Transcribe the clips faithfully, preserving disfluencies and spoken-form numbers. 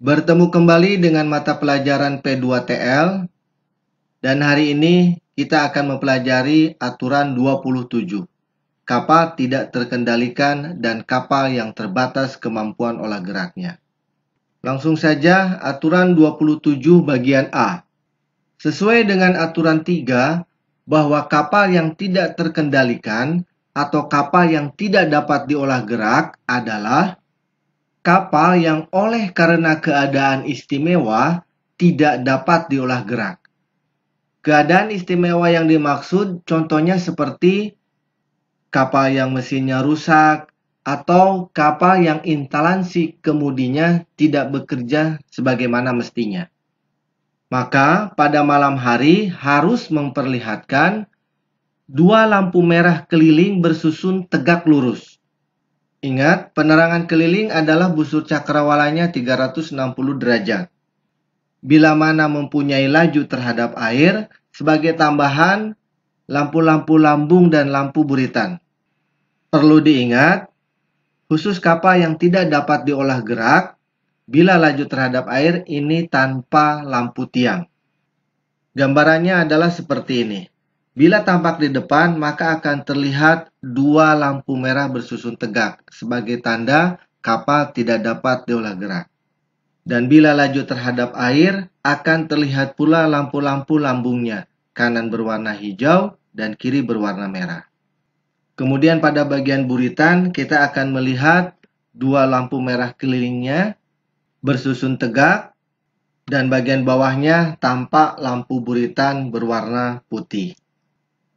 Bertemu kembali dengan mata pelajaran P dua T L, dan hari ini kita akan mempelajari aturan dua puluh tujuh, kapal tidak terkendalikan dan kapal yang terbatas kemampuan olah geraknya. Langsung saja aturan dua puluh tujuh bagian A. Sesuai dengan aturan tiga, bahwa kapal yang tidak terkendalikan atau kapal yang tidak dapat diolah gerak adalah kapal yang oleh karena keadaan istimewa tidak dapat diolah gerak. Keadaan istimewa yang dimaksud contohnya seperti kapal yang mesinnya rusak atau kapal yang intalansi kemudinya tidak bekerja sebagaimana mestinya. Maka pada malam hari harus memperlihatkan dua lampu merah keliling bersusun tegak lurus. Ingat, penerangan keliling adalah busur cakrawalanya tiga ratus enam puluh derajat. Bila mana mempunyai laju terhadap air, sebagai tambahan, lampu-lampu lambung dan lampu buritan. Perlu diingat, khusus kapal yang tidak dapat diolah gerak, bila laju terhadap air ini tanpa lampu tiang. Gambarannya adalah seperti ini. Bila tampak di depan, maka akan terlihat dua lampu merah bersusun tegak sebagai tanda kapal tidak dapat diolah gerak. Dan bila laju terhadap air, akan terlihat pula lampu-lampu lambungnya, kanan berwarna hijau dan kiri berwarna merah. Kemudian pada bagian buritan, kita akan melihat dua lampu merah kelilingnya bersusun tegak dan bagian bawahnya tampak lampu buritan berwarna putih.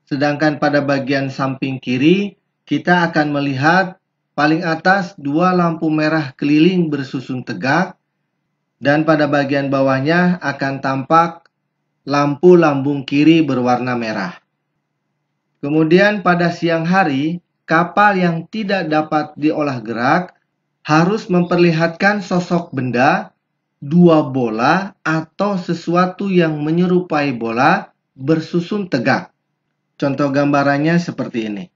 Sedangkan pada bagian samping kiri, kita akan melihat paling atas dua lampu merah keliling bersusun tegak, dan pada bagian bawahnya akan tampak lampu lambung kiri berwarna merah. Kemudian pada siang hari, kapal yang tidak dapat diolah gerak harus memperlihatkan sosok benda, dua bola, atau sesuatu yang menyerupai bola bersusun tegak. Contoh gambarannya seperti ini.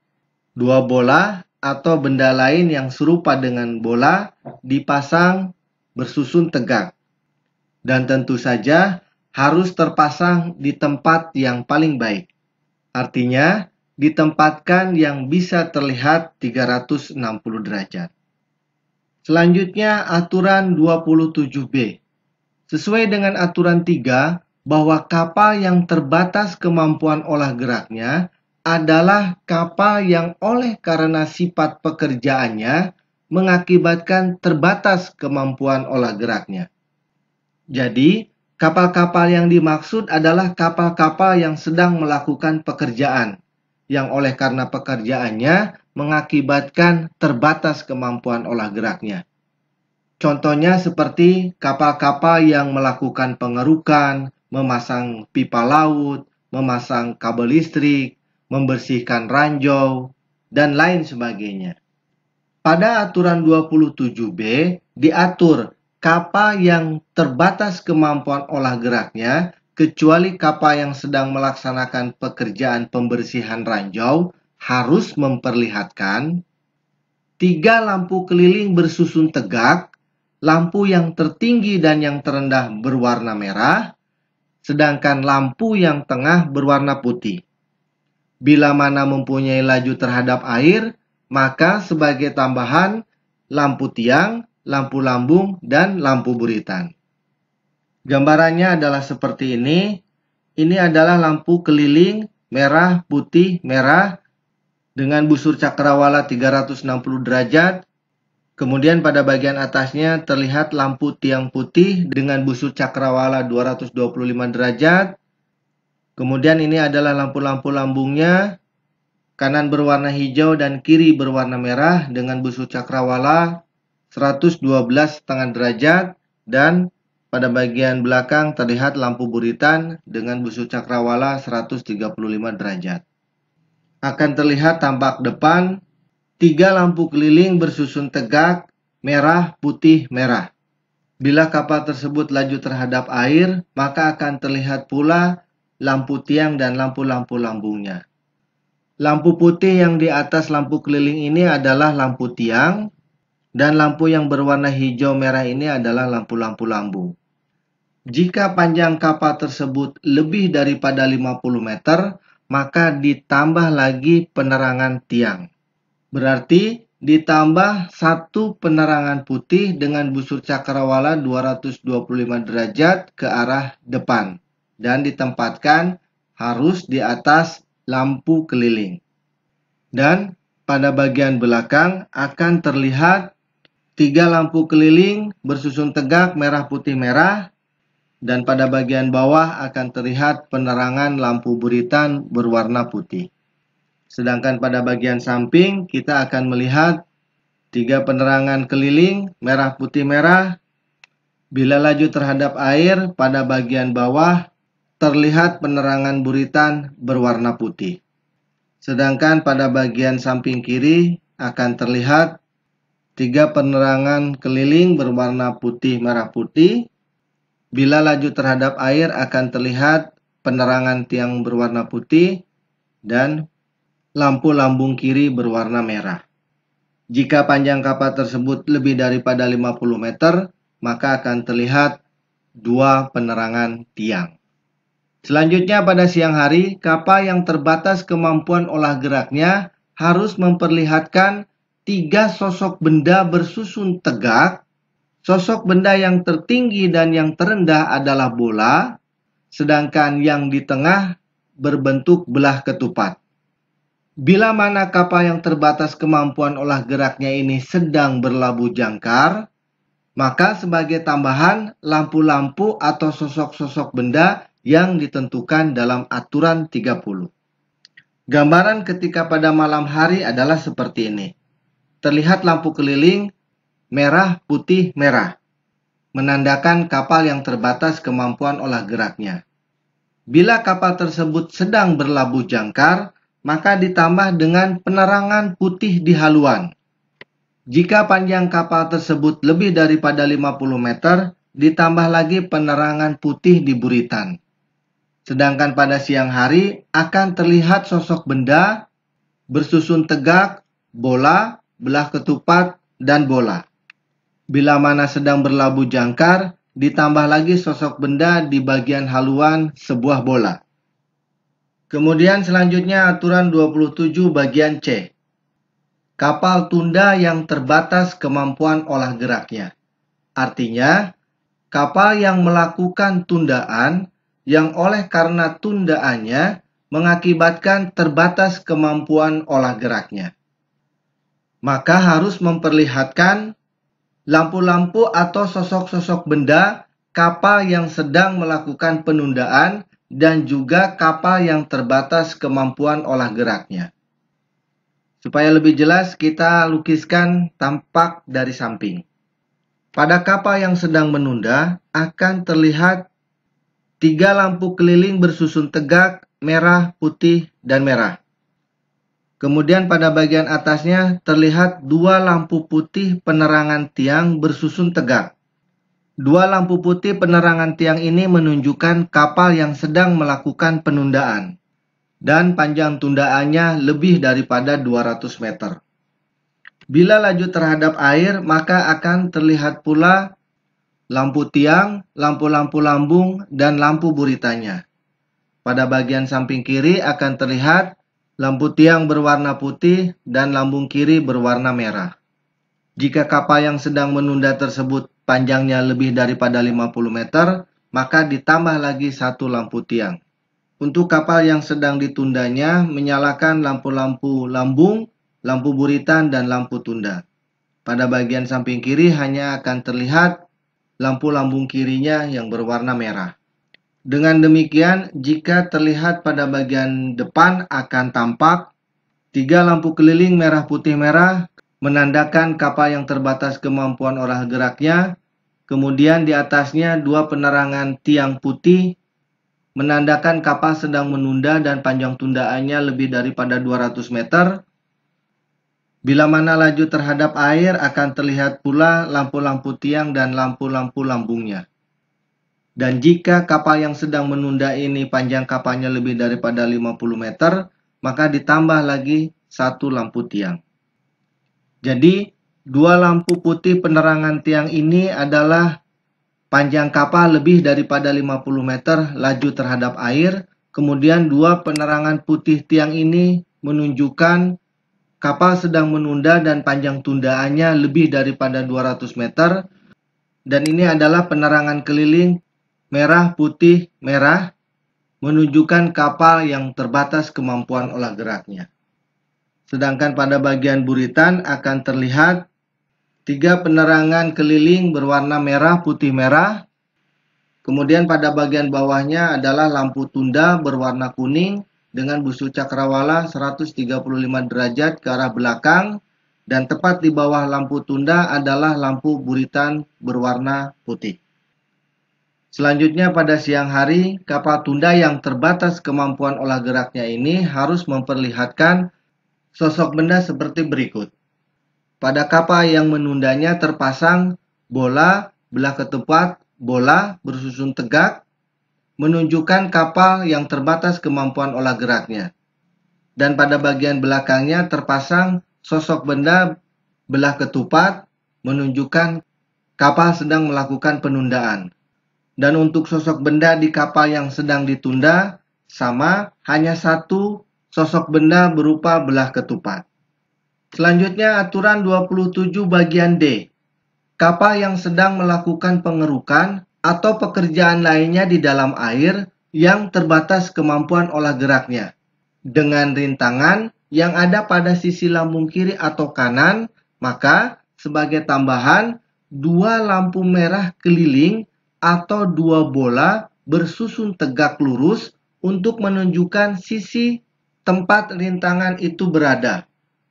Dua bola atau benda lain yang serupa dengan bola dipasang bersusun tegak. Dan tentu saja harus terpasang di tempat yang paling baik. Artinya, ditempatkan yang bisa terlihat tiga ratus enam puluh derajat. Selanjutnya, aturan dua puluh tujuh B. Sesuai dengan aturan tiga, bahwa kapal yang terbatas kemampuan olah geraknya adalah kapal yang oleh karena sifat pekerjaannya mengakibatkan terbatas kemampuan olah geraknya. Jadi, kapal-kapal yang dimaksud adalah kapal-kapal yang sedang melakukan pekerjaan, yang oleh karena pekerjaannya mengakibatkan terbatas kemampuan olah geraknya. Contohnya seperti kapal-kapal yang melakukan pengerukan, memasang pipa laut, memasang kabel listrik, membersihkan ranjau, dan lain sebagainya. Pada aturan dua puluh tujuh B, diatur kapal yang terbatas kemampuan olah geraknya, kecuali kapal yang sedang melaksanakan pekerjaan pembersihan ranjau, harus memperlihatkan tiga lampu keliling bersusun tegak, lampu yang tertinggi dan yang terendah berwarna merah, sedangkan lampu yang tengah berwarna putih. Bila mana mempunyai laju terhadap air, maka sebagai tambahan lampu tiang, lampu lambung, dan lampu buritan. Gambarannya adalah seperti ini. Ini adalah lampu keliling merah, putih, merah dengan busur cakrawala tiga ratus enam puluh derajat. Kemudian pada bagian atasnya terlihat lampu tiang putih dengan busur cakrawala dua ratus dua puluh lima derajat. Kemudian ini adalah lampu-lampu lambungnya. Kanan berwarna hijau dan kiri berwarna merah dengan busur cakrawala seratus dua belas koma lima derajat. Dan pada bagian belakang terlihat lampu buritan dengan busur cakrawala seratus tiga puluh lima derajat. Akan terlihat tampak depan tiga lampu keliling bersusun tegak, merah, putih, merah. Bila kapal tersebut laju terhadap air, maka akan terlihat pula lampu tiang dan lampu-lampu lambungnya. Lampu putih yang di atas lampu keliling ini adalah lampu tiang, Dan lampu yang berwarna hijau merah ini adalah lampu-lampu lambu. Jika panjang kapal tersebut lebih daripada lima puluh meter, maka ditambah lagi penerangan tiang. Berarti ditambah satu penerangan putih dengan busur cakrawala dua ratus dua puluh lima derajat ke arah depan dan ditempatkan harus di atas lampu keliling. Dan pada bagian belakang akan terlihat tiga lampu keliling bersusun tegak merah putih merah, dan pada bagian bawah akan terlihat penerangan lampu buritan berwarna putih. Sedangkan pada bagian samping kita akan melihat tiga penerangan keliling merah putih merah. Bila laju terhadap air pada bagian bawah terlihat penerangan buritan berwarna putih. Sedangkan pada bagian samping kiri akan terlihat tiga penerangan keliling berwarna putih merah putih. Bila laju terhadap air akan terlihat penerangan tiang berwarna putih dan lampu lambung kiri berwarna merah. Jika panjang kapal tersebut lebih daripada lima puluh meter, maka akan terlihat dua penerangan tiang. Selanjutnya pada siang hari, kapal yang terbatas kemampuan olah geraknya harus memperlihatkan tiga sosok benda bersusun tegak. Sosok benda yang tertinggi dan yang terendah adalah bola, sedangkan yang di tengah berbentuk belah ketupat. Bila mana kapal yang terbatas kemampuan olah geraknya ini sedang berlabuh jangkar, maka sebagai tambahan lampu-lampu atau sosok-sosok benda yang ditentukan dalam aturan tiga puluh. Gambaran ketika pada malam hari adalah seperti ini. Terlihat lampu keliling merah, putih, merah, menandakan kapal yang terbatas kemampuan olah geraknya. Bila kapal tersebut sedang berlabuh jangkar, maka ditambah dengan penerangan putih di haluan. Jika panjang kapal tersebut lebih daripada lima puluh meter, ditambah lagi penerangan putih di buritan. Sedangkan pada siang hari akan terlihat sosok benda bersusun tegak, bola, belah ketupat, dan bola. Bila mana sedang berlabuh jangkar, ditambah lagi sosok benda di bagian haluan sebuah bola. Kemudian selanjutnya aturan dua puluh tujuh bagian C. Kapal tunda yang terbatas kemampuan olah geraknya. Artinya, kapal yang melakukan tundaan yang oleh karena tundaannya mengakibatkan terbatas kemampuan olah geraknya. Maka harus memperlihatkan lampu-lampu atau sosok-sosok benda kapal yang sedang melakukan penundaan dan juga kapal yang terbatas kemampuan olah geraknya. Supaya lebih jelas, kita lukiskan tampak dari samping. Pada kapal yang sedang menunda akan terlihat tiga lampu keliling bersusun tegak merah, putih, dan merah. Kemudian pada bagian atasnya terlihat dua lampu putih penerangan tiang bersusun tegak. Dua lampu putih penerangan tiang ini menunjukkan kapal yang sedang melakukan penundaan dan panjang tundaannya lebih daripada dua ratus meter. Bila laju terhadap air, maka akan terlihat pula lampu tiang, lampu-lampu lambung, dan lampu buritannya. Pada bagian samping kiri akan terlihat lampu tiang berwarna putih dan lambung kiri berwarna merah. Jika kapal yang sedang menunda tersebut panjangnya lebih daripada lima puluh meter, maka ditambah lagi satu lampu tiang. Untuk kapal yang sedang ditundanya, menyalakan lampu-lampu lambung, lampu buritan, dan lampu tunda. Pada bagian samping kiri hanya akan terlihat lampu lambung kirinya yang berwarna merah. Dengan demikian, jika terlihat pada bagian depan akan tampak tiga lampu keliling merah putih merah, menandakan kapal yang terbatas kemampuan olah geraknya. Kemudian di atasnya dua penerangan tiang putih, menandakan kapal sedang menunda dan panjang tundaannya lebih daripada dua ratus meter. Bila mana laju terhadap air akan terlihat pula lampu-lampu tiang dan lampu-lampu lambungnya. Dan jika kapal yang sedang menunda ini panjang kapalnya lebih daripada lima puluh meter, maka ditambah lagi satu lampu tiang. Jadi, Dua lampu putih penerangan tiang ini adalah panjang kapal lebih daripada lima puluh meter laju terhadap air. Kemudian dua penerangan putih tiang ini menunjukkan kapal sedang menunda dan panjang tundaannya lebih daripada dua ratus meter. Dan ini adalah penerangan keliling merah, putih, merah, menunjukkan kapal yang terbatas kemampuan olah geraknya. Sedangkan pada bagian buritan akan terlihat tiga penerangan keliling berwarna merah, putih, merah. Kemudian pada bagian bawahnya adalah lampu tunda berwarna kuning dengan busu cakrawala seratus tiga puluh lima derajat ke arah belakang, dan tepat di bawah lampu tunda adalah lampu buritan berwarna putih. Selanjutnya pada siang hari, kapal tunda yang terbatas kemampuan olah geraknya ini harus memperlihatkan sosok benda seperti berikut. Pada kapal yang menundanya terpasang bola, belah ketupat, bola bersusun tegak, menunjukkan kapal yang terbatas kemampuan olah geraknya. Dan pada bagian belakangnya terpasang sosok benda belah ketupat, menunjukkan kapal sedang melakukan penundaan. Dan untuk sosok benda di kapal yang sedang ditunda, sama, hanya satu sosok benda berupa belah ketupat. Selanjutnya aturan dua puluh tujuh bagian D. Kapal yang sedang melakukan pengerukan atau pekerjaan lainnya di dalam air yang terbatas kemampuan olah geraknya, dengan rintangan yang ada pada sisi lambung kiri atau kanan, maka sebagai tambahan dua lampu merah keliling atau dua bola bersusun tegak lurus untuk menunjukkan sisi tempat rintangan itu berada,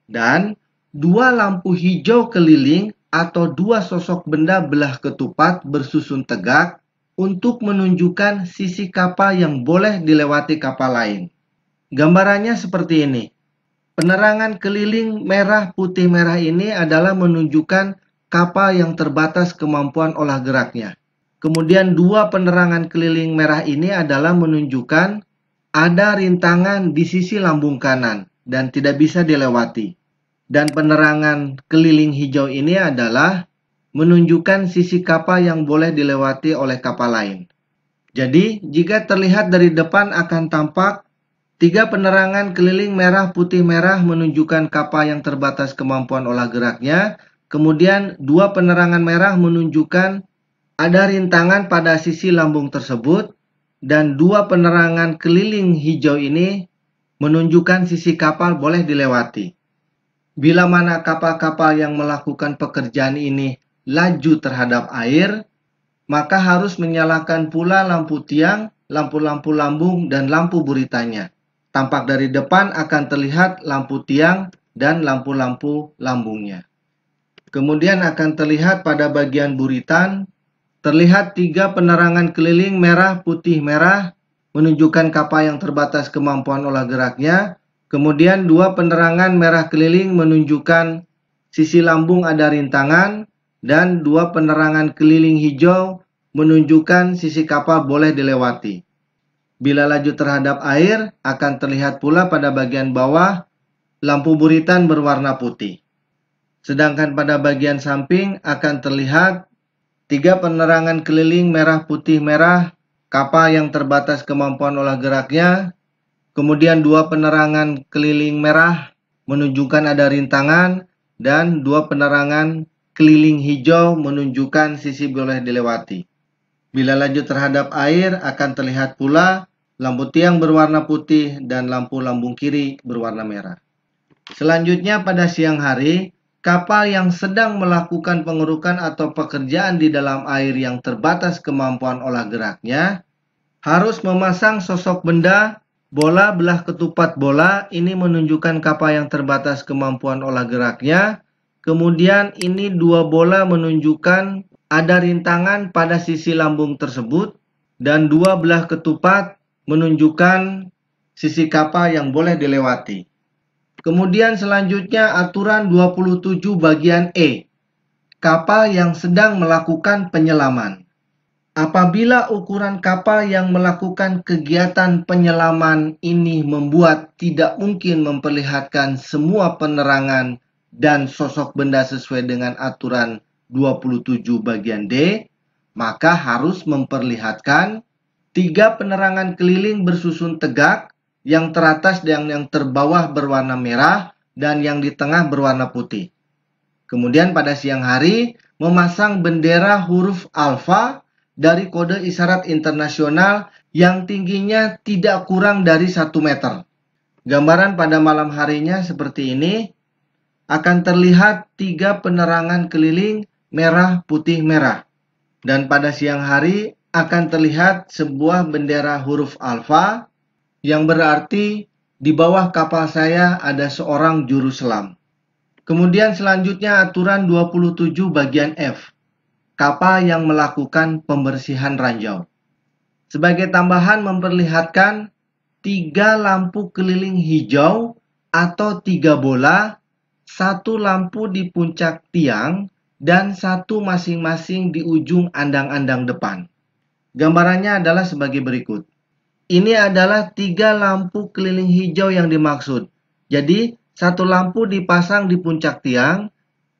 dan dua lampu hijau keliling atau dua sosok benda belah ketupat bersusun tegak untuk menunjukkan sisi kapal yang boleh dilewati kapal lain. Gambarannya seperti ini. Penerangan keliling merah-putih-merah ini adalah menunjukkan kapal yang terbatas kemampuan olah geraknya. Kemudian dua penerangan keliling merah ini adalah menunjukkan ada rintangan di sisi lambung kanan dan tidak bisa dilewati. Dan penerangan keliling hijau ini adalah menunjukkan sisi kapal yang boleh dilewati oleh kapal lain. Jadi, jika terlihat dari depan akan tampak tiga penerangan keliling merah, putih, merah menunjukkan kapal yang terbatas kemampuan olah geraknya. Kemudian, dua penerangan merah menunjukkan ada rintangan pada sisi lambung tersebut. Dan dua penerangan keliling hijau ini menunjukkan sisi kapal boleh dilewati. Bila mana kapal-kapal yang melakukan pekerjaan ini laju terhadap air, maka harus menyalakan pula lampu tiang, lampu-lampu lambung, dan lampu buritannya. Tampak dari depan akan terlihat lampu tiang dan lampu-lampu lambungnya. Kemudian akan terlihat pada bagian buritan, terlihat tiga penerangan keliling merah, putih, merah, menunjukkan kapal yang terbatas kemampuan olah geraknya. Kemudian dua penerangan merah keliling menunjukkan sisi lambung ada rintangan, dan dua penerangan keliling hijau menunjukkan sisi kapal boleh dilewati. Bila laju terhadap air, akan terlihat pula pada bagian bawah lampu buritan berwarna putih. Sedangkan pada bagian samping akan terlihat tiga penerangan keliling merah, putih, merah, kapal yang terbatas kemampuan olah geraknya. Kemudian dua penerangan keliling merah menunjukkan ada rintangan, dan dua penerangan keliling hijau menunjukkan sisi boleh dilewati. Bila laju terhadap air akan terlihat pula lampu tiang berwarna putih dan lampu lambung kiri berwarna merah. Selanjutnya pada siang hari, kapal yang sedang melakukan pengerukan atau pekerjaan di dalam air yang terbatas kemampuan olah geraknya harus memasang sosok benda bola belah ketupat bola, ini menunjukkan kapal yang terbatas kemampuan olah geraknya. Kemudian ini dua bola menunjukkan ada rintangan pada sisi lambung tersebut. Dan dua belah ketupat menunjukkan sisi kapal yang boleh dilewati. Kemudian selanjutnya aturan dua puluh tujuh bagian E. Kapal yang sedang melakukan penyelaman. Apabila ukuran kapal yang melakukan kegiatan penyelaman ini membuat tidak mungkin memperlihatkan semua penerangan dan sosok benda sesuai dengan aturan dua puluh tujuh bagian D, maka harus memperlihatkan tiga penerangan keliling bersusun tegak, yang teratas dan yang terbawah berwarna merah, dan yang di tengah berwarna putih. Kemudian pada siang hari, memasang bendera huruf alfa dari kode isyarat internasional yang tingginya tidak kurang dari satu meter. Gambaran pada malam harinya seperti ini, akan terlihat tiga penerangan keliling merah, putih, merah. Dan pada siang hari akan terlihat sebuah bendera huruf alfa, yang berarti di bawah kapal saya ada seorang juru selam. Kemudian selanjutnya aturan dua puluh tujuh bagian F. Kapal yang melakukan pembersihan ranjau. Sebagai tambahan memperlihatkan tiga lampu keliling hijau atau tiga bola, satu lampu di puncak tiang, dan satu masing-masing di ujung andang-andang depan. Gambarannya adalah sebagai berikut. Ini adalah tiga lampu keliling hijau yang dimaksud. Jadi, satu lampu dipasang di puncak tiang,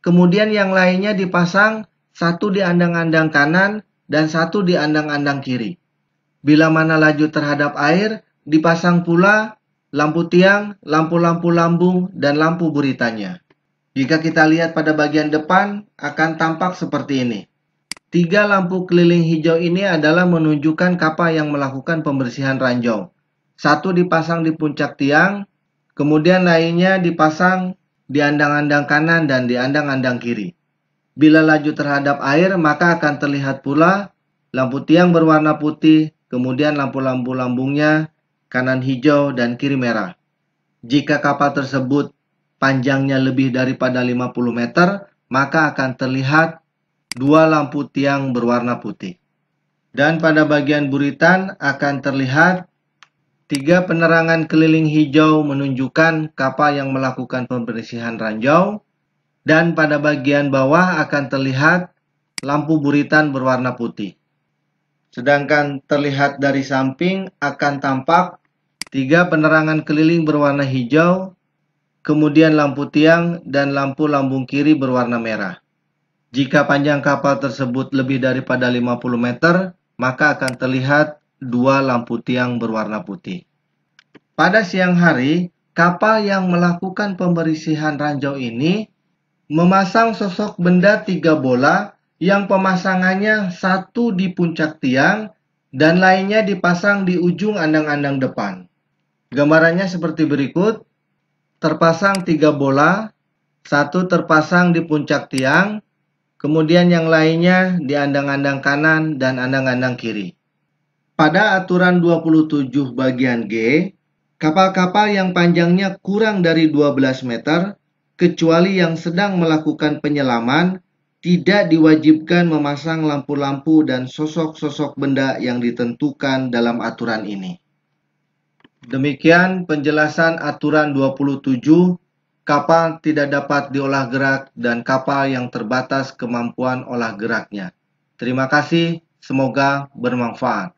kemudian yang lainnya dipasang satu di andang-andang kanan dan satu di andang-andang kiri. Bila mana laju terhadap air, dipasang pula lampu tiang, lampu-lampu lambung, dan lampu buritanya. Jika kita lihat pada bagian depan, akan tampak seperti ini. Tiga lampu keliling hijau ini adalah menunjukkan kapal yang melakukan pembersihan ranjau. Satu dipasang di puncak tiang, kemudian lainnya dipasang di andang-andang kanan dan di andang-andang kiri. Bila laju terhadap air, maka akan terlihat pula lampu tiang berwarna putih, kemudian lampu-lampu lambungnya kanan hijau dan kiri merah. Jika kapal tersebut panjangnya lebih daripada lima puluh meter, maka akan terlihat dua lampu tiang berwarna putih. Dan pada bagian buritan akan terlihat tiga penerangan keliling hijau menunjukkan kapal yang melakukan pembersihan ranjau. Dan pada bagian bawah akan terlihat lampu buritan berwarna putih. Sedangkan terlihat dari samping akan tampak tiga penerangan keliling berwarna hijau, kemudian lampu tiang dan lampu lambung kiri berwarna merah. Jika panjang kapal tersebut lebih daripada lima puluh meter, maka akan terlihat dua lampu tiang berwarna putih. Pada siang hari, kapal yang melakukan pembersihan ranjau ini memasang sosok benda tiga bola yang pemasangannya satu di puncak tiang dan lainnya dipasang di ujung andang-andang depan. Gambarannya seperti berikut. Terpasang tiga bola, satu terpasang di puncak tiang, kemudian yang lainnya di andang-andang kanan dan andang-andang kiri. Pada aturan dua puluh tujuh bagian G, kapal-kapal yang panjangnya kurang dari dua belas meter, kecuali yang sedang melakukan penyelaman, tidak diwajibkan memasang lampu-lampu dan sosok-sosok benda yang ditentukan dalam aturan ini. Demikian penjelasan aturan dua puluh tujuh. Kapal tidak dapat diolah gerak dan kapal yang terbatas kemampuan olah geraknya. Terima kasih, semoga bermanfaat.